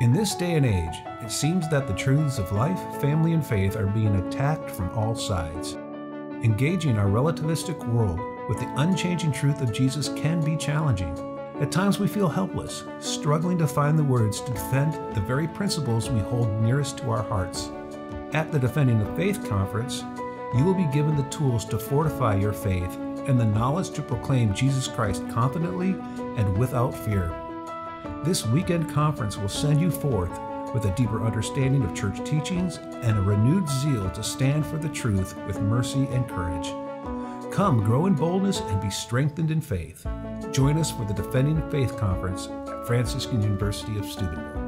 In this day and age, it seems that the truths of life, family, and faith are being attacked from all sides. Engaging our relativistic world with the unchanging truth of Jesus can be challenging. At times we feel helpless, struggling to find the words to defend the very principles we hold nearest to our hearts. At the Defending the Faith Conference, you will be given the tools to fortify your faith and the knowledge to proclaim Jesus Christ confidently and without fear. This weekend conference will send you forth with a deeper understanding of church teachings and a renewed zeal to stand for the truth with mercy and courage. Come, grow in boldness and be strengthened in faith. Join us for the Defending Faith Conference at Franciscan University of Steubenville.